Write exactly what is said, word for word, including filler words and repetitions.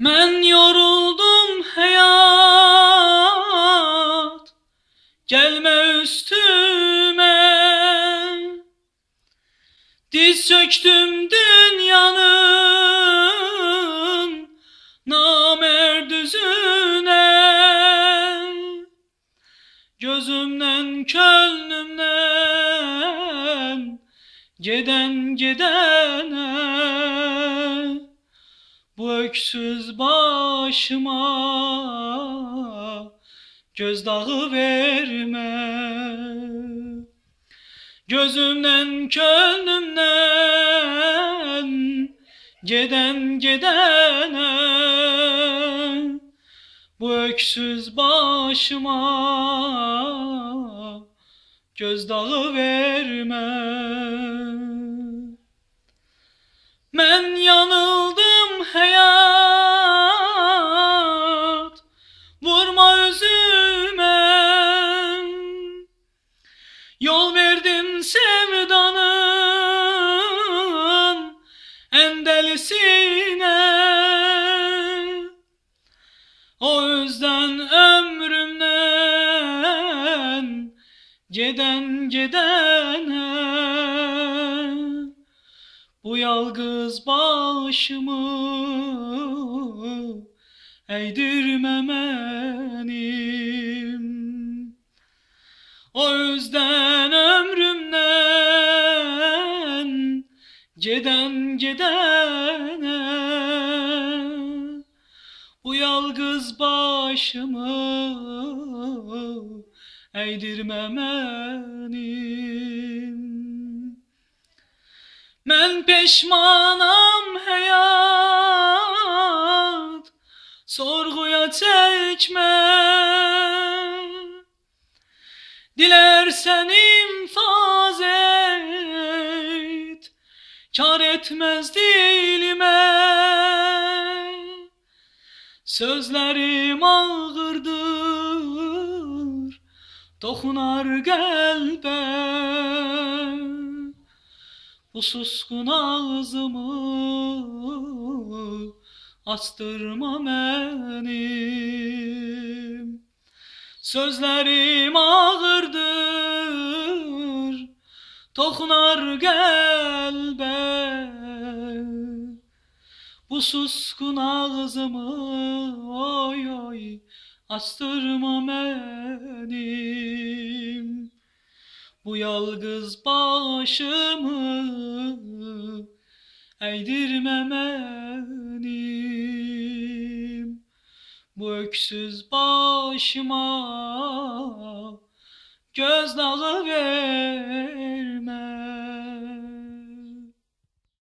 Ben yoruldum hayat, gelme üstüme. Diz çöktüm dünyanın namerd yüzüne. Gözümden, könlümden, giden gidene. Bu öksüz başıma gözdağı verme. Gözümden, könlümden, giden gidene. Bu öksüz başıma gözdağı verme. Ben yanıldım hayat, vurma üzüme. Yol verdim sevdanın endelisine. O yüzden ömrümden giden gidene. Bu yalgız başımı eğdirme benim. O yüzden ömrümden giden gidene. Bu yalgız başımı eğdirme benim. Ben peşmanam hayat, sorguya çekme. Dilersen infaz et, kar etmez dilime. Sözlerim ağırdır, dokunar kalbe. Bu suskun ağzımı astırma benim. Sözlerim ağırdır, dokunar kalbe. Bu suskun ağzımı oy oy astırma benim. Bu yalgız başımı eğdirme benim. Bu öksüz başıma gözdağı ver.